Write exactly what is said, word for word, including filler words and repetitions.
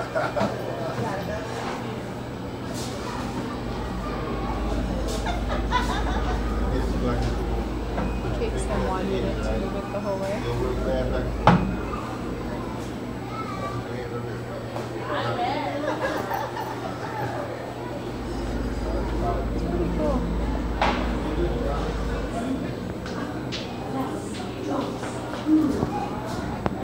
It takes them one minute to move it the whole way.